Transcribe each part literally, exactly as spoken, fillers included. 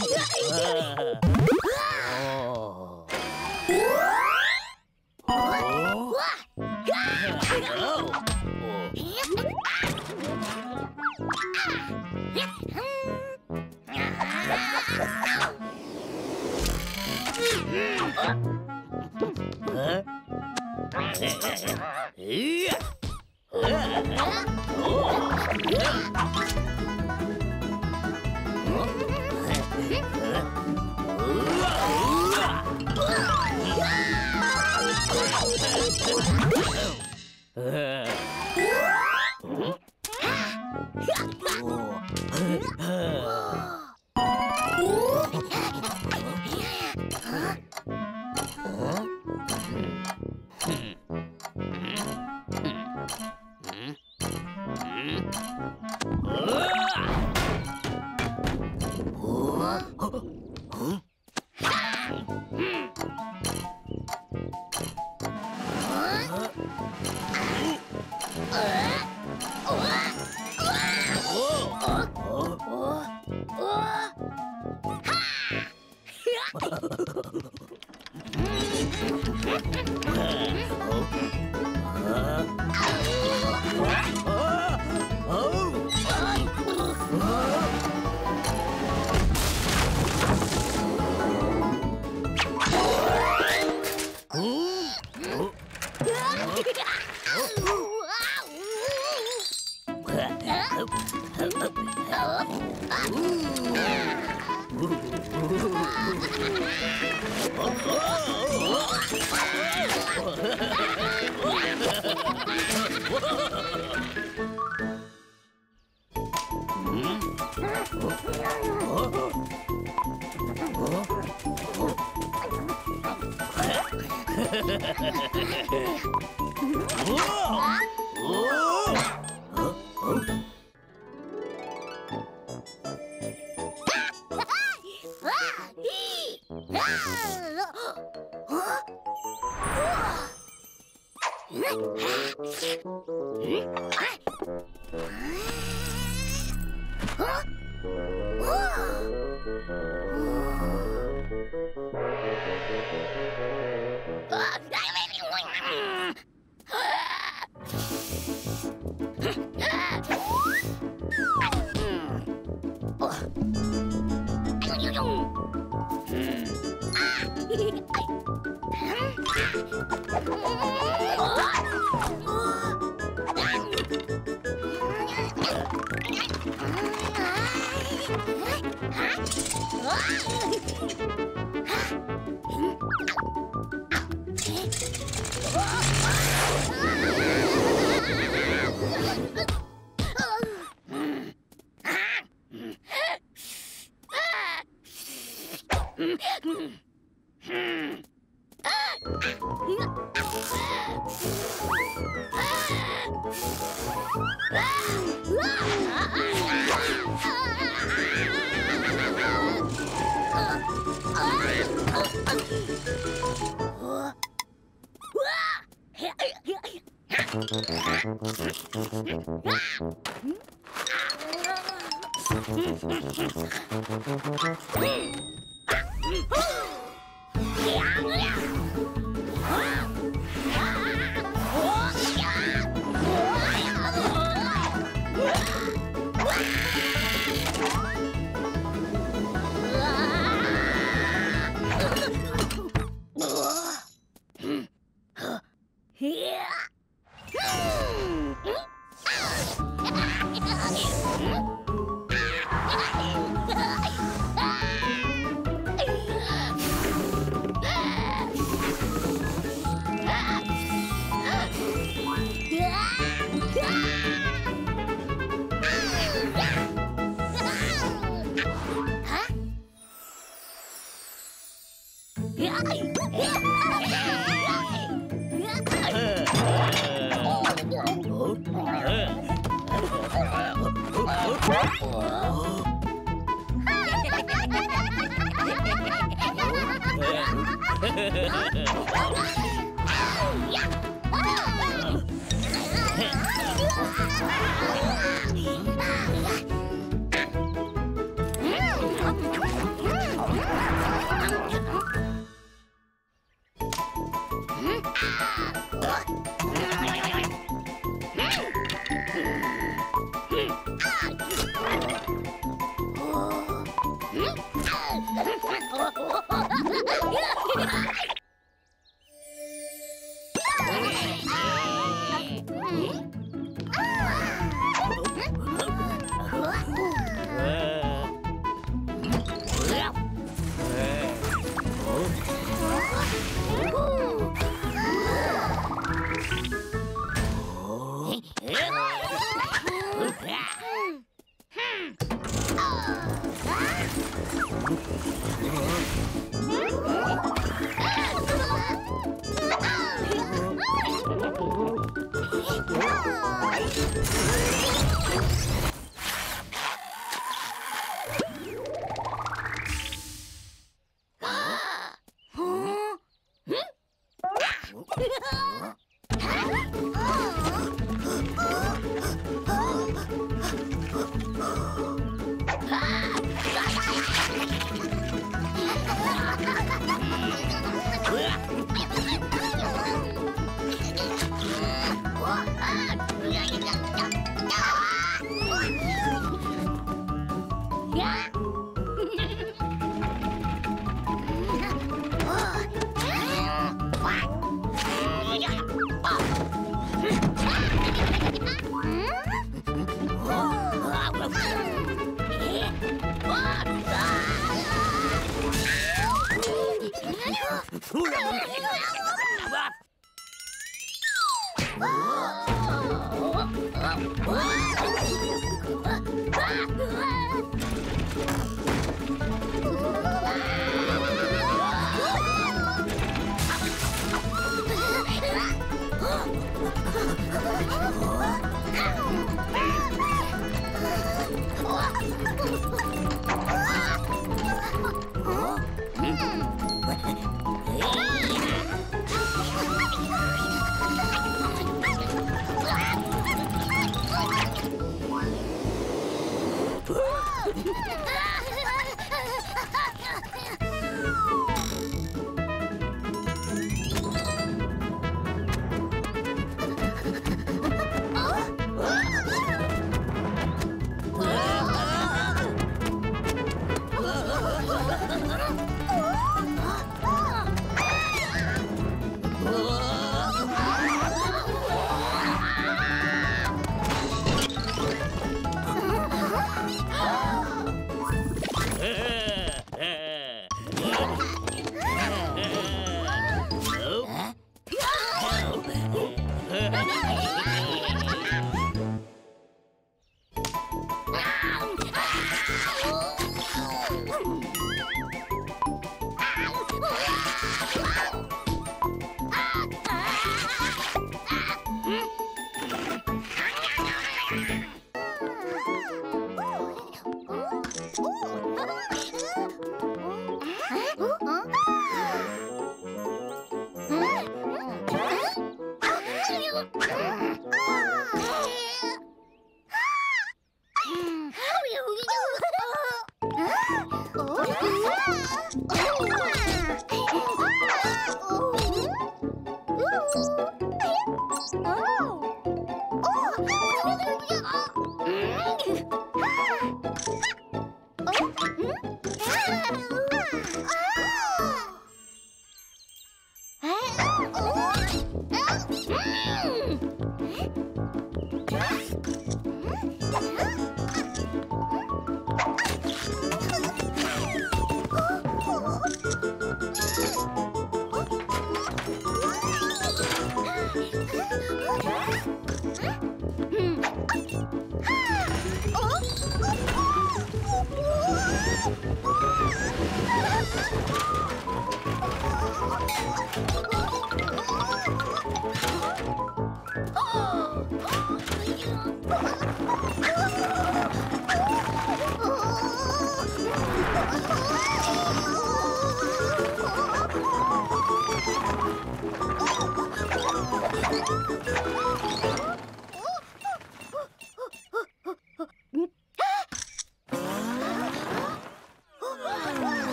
Huh? Huh?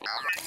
What?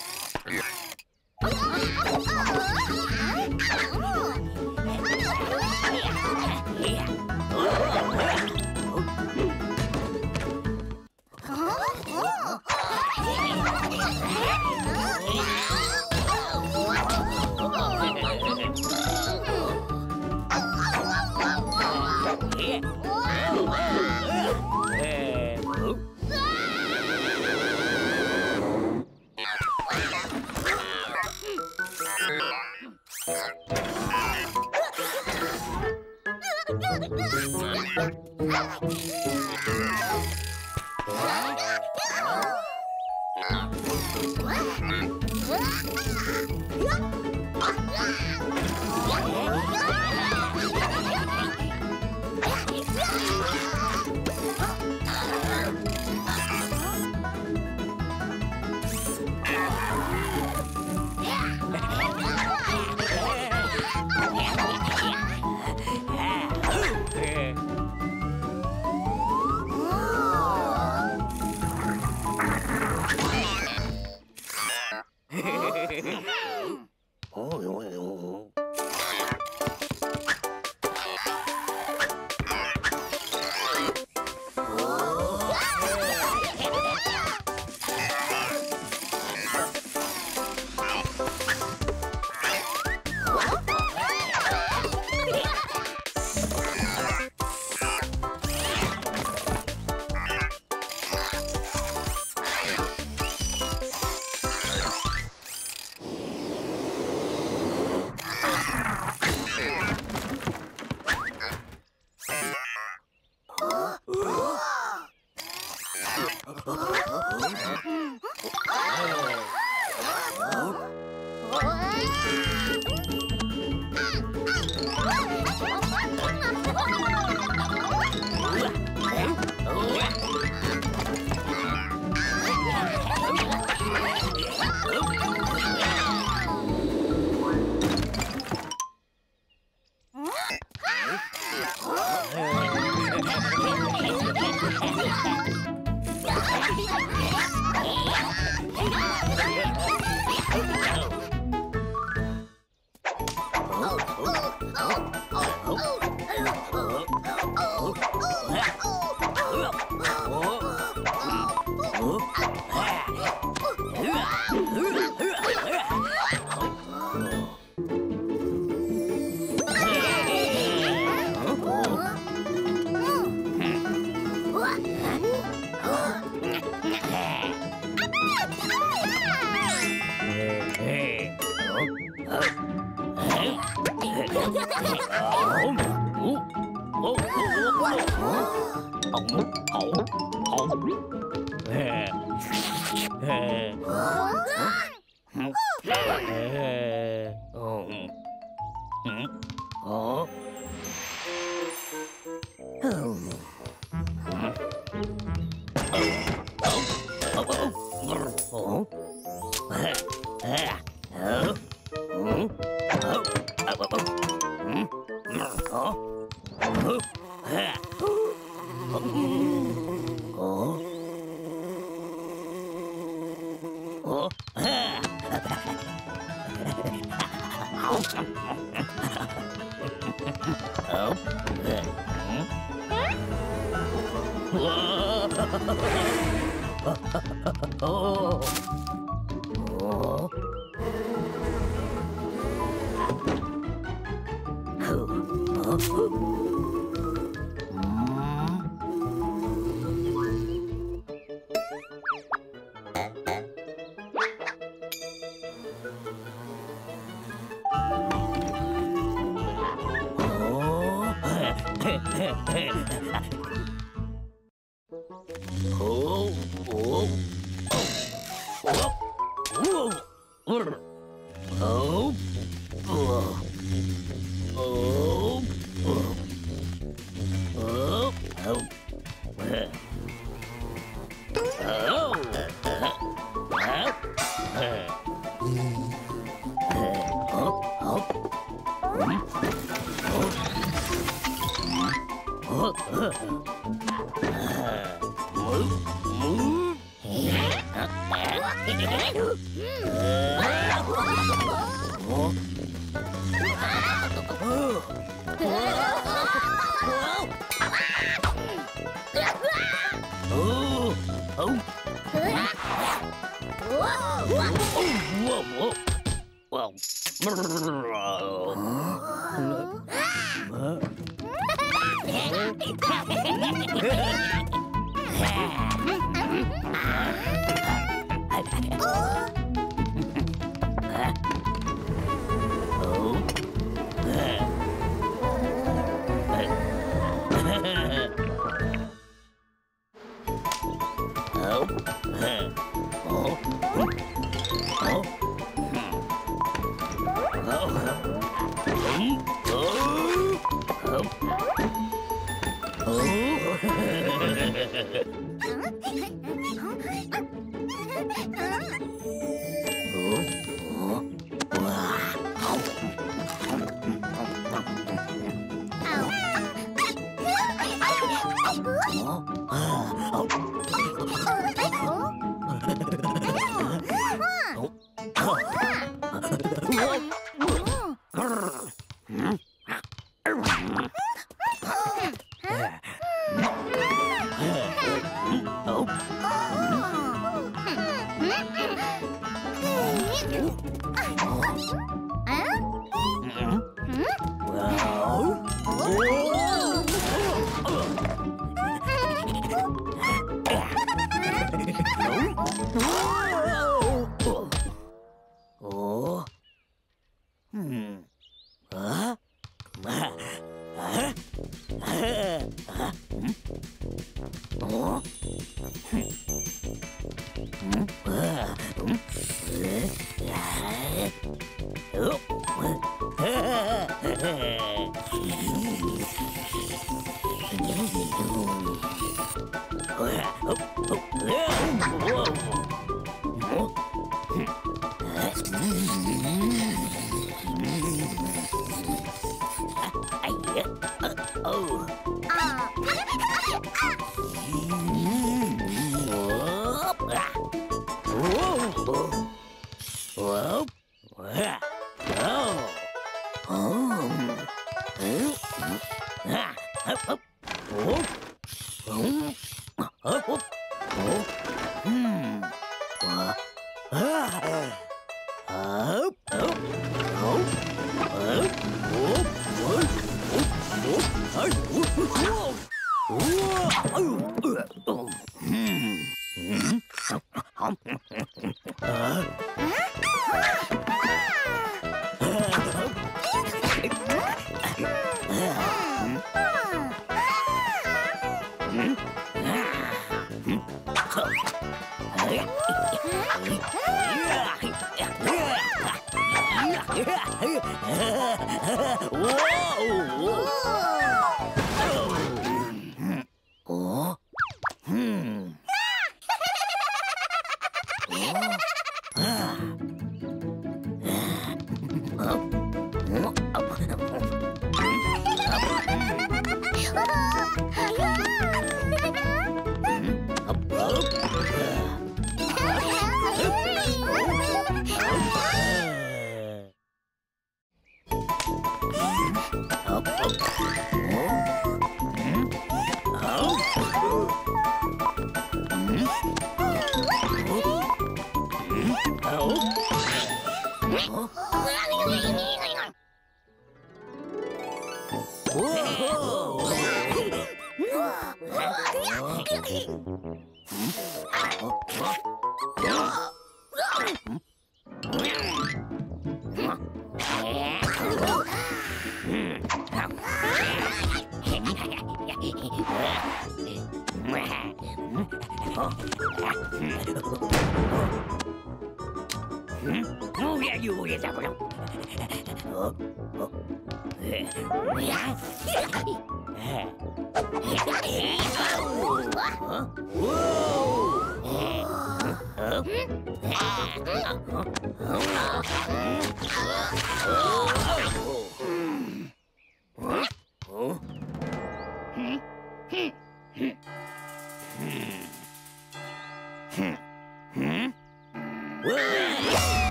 Hmm.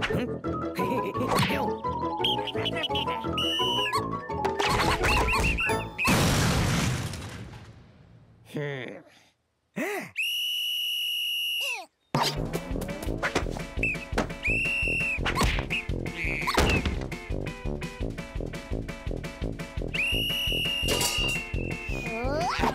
Hey, hey, hey, hey. Oh.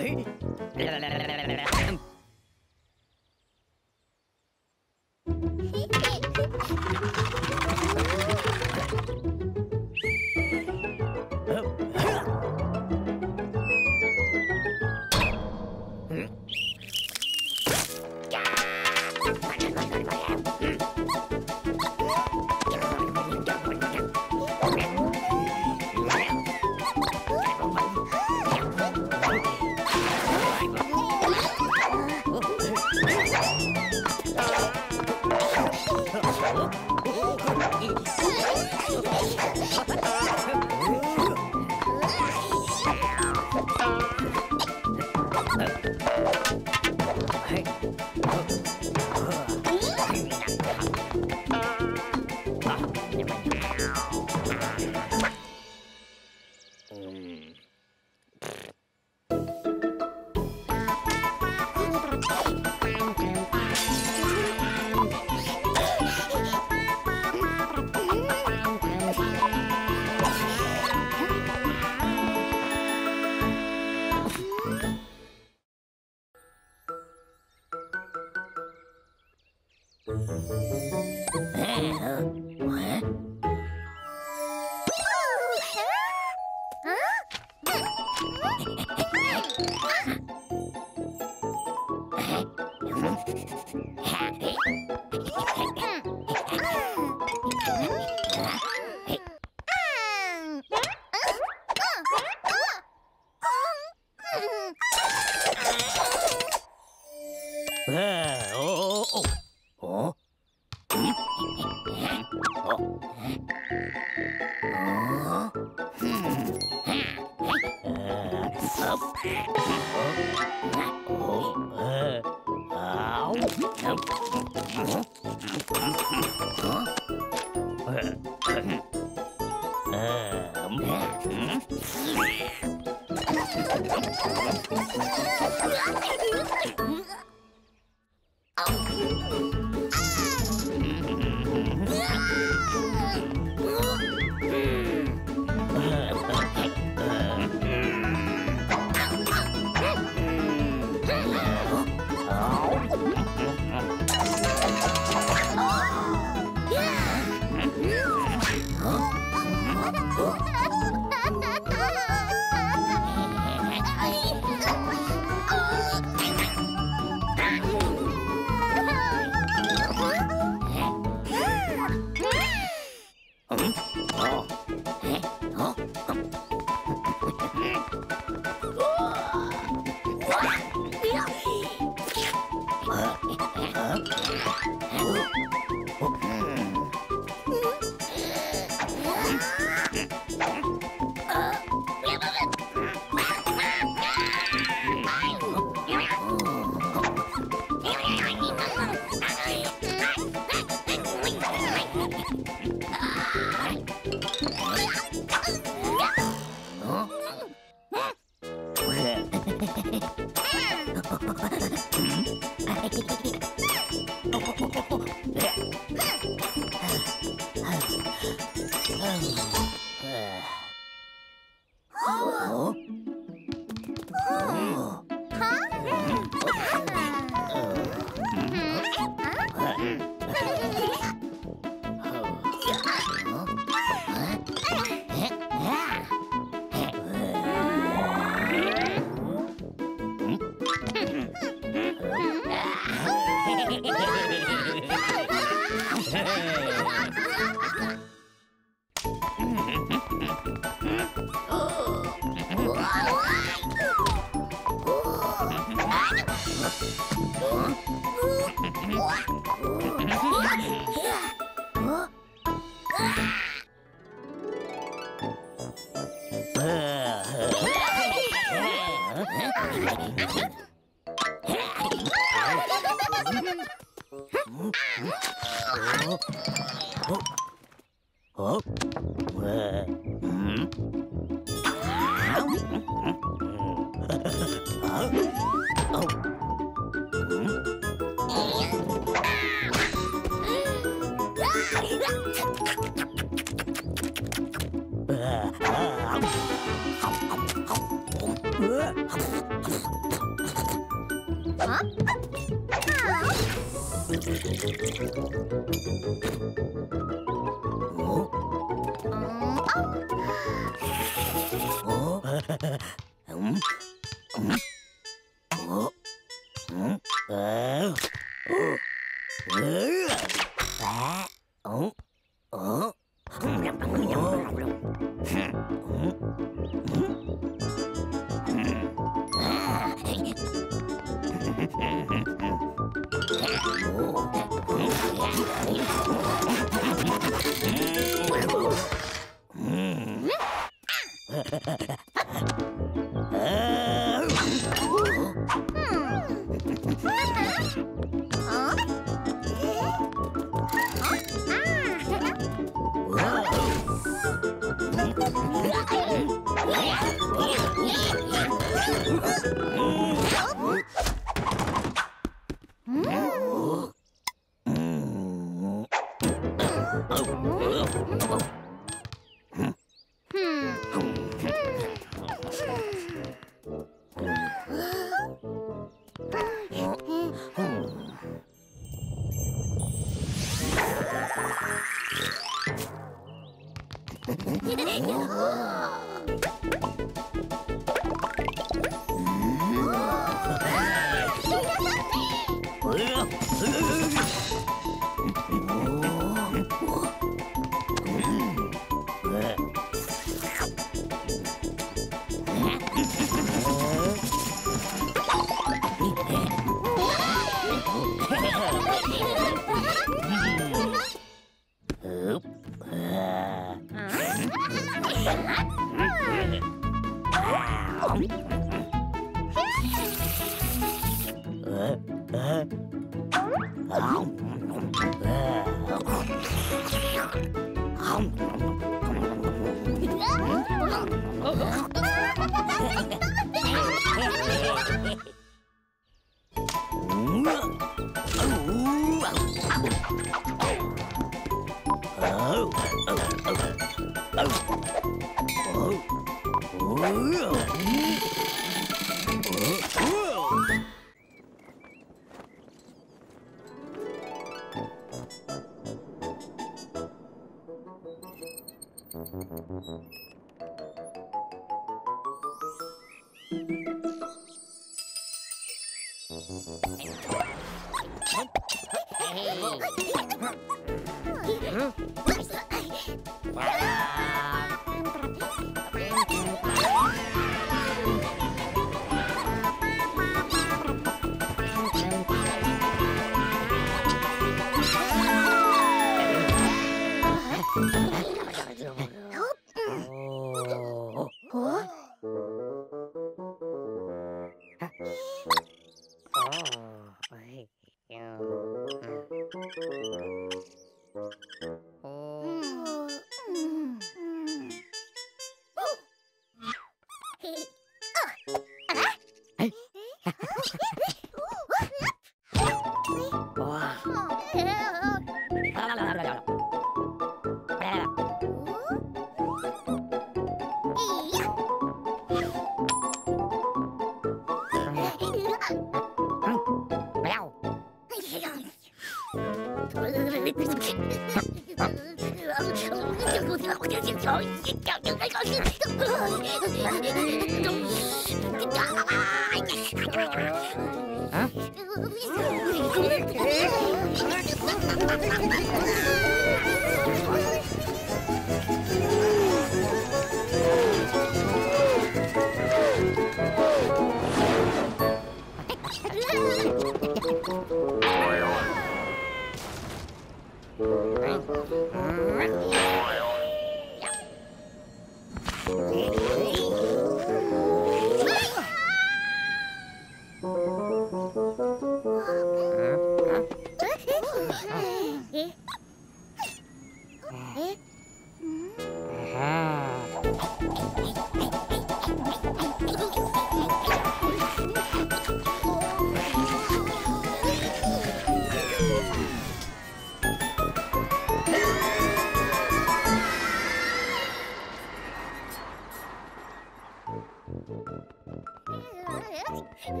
Hey!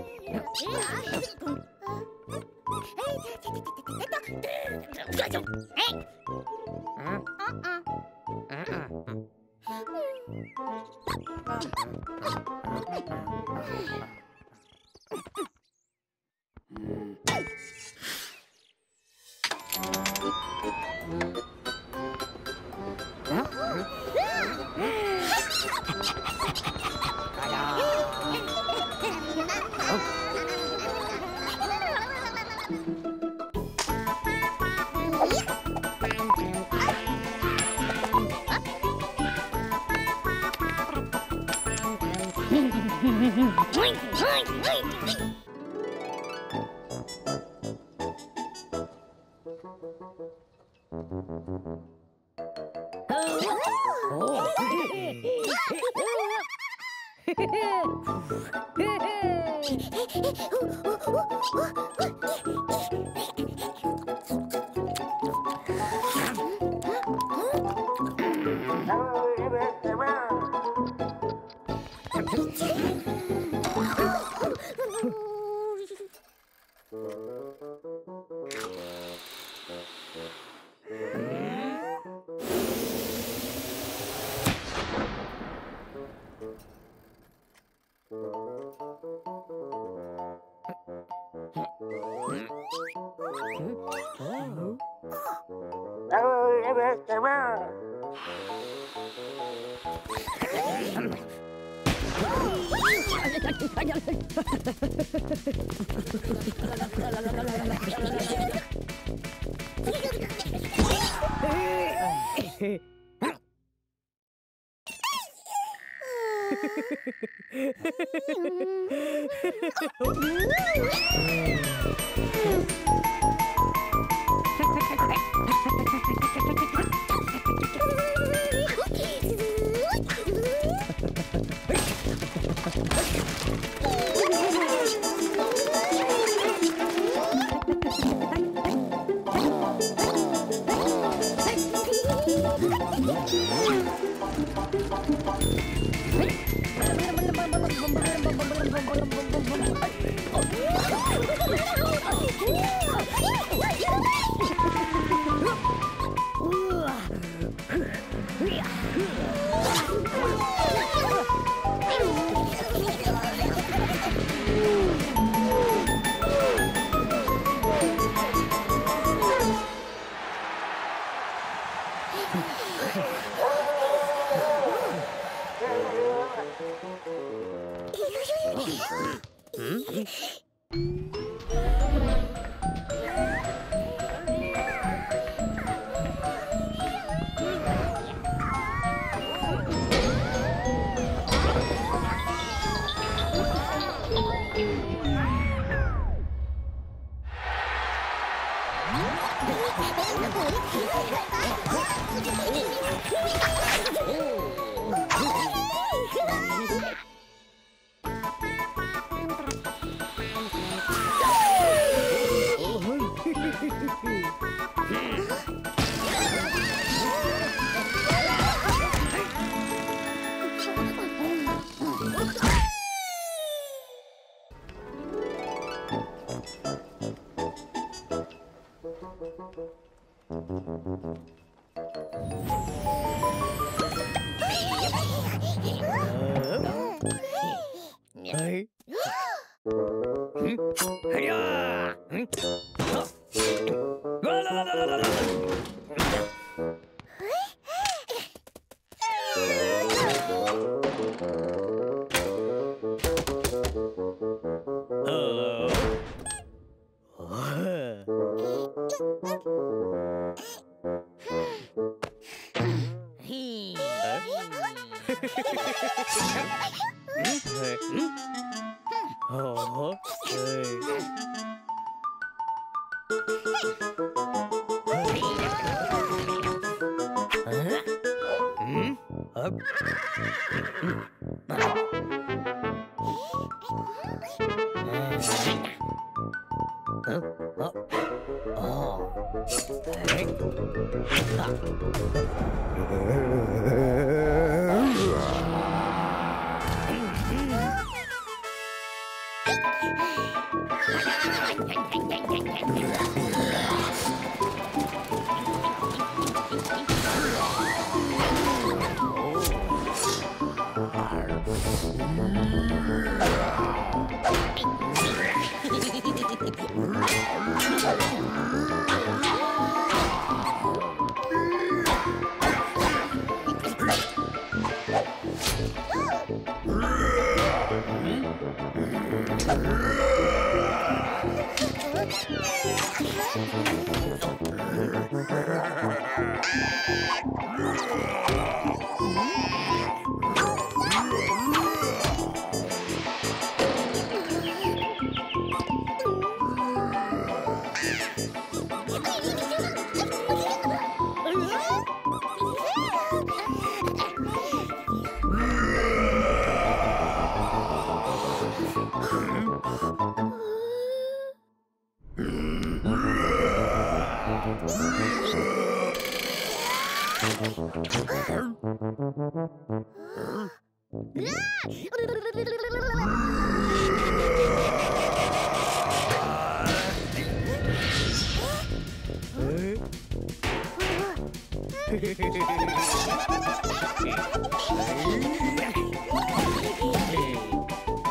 Hey!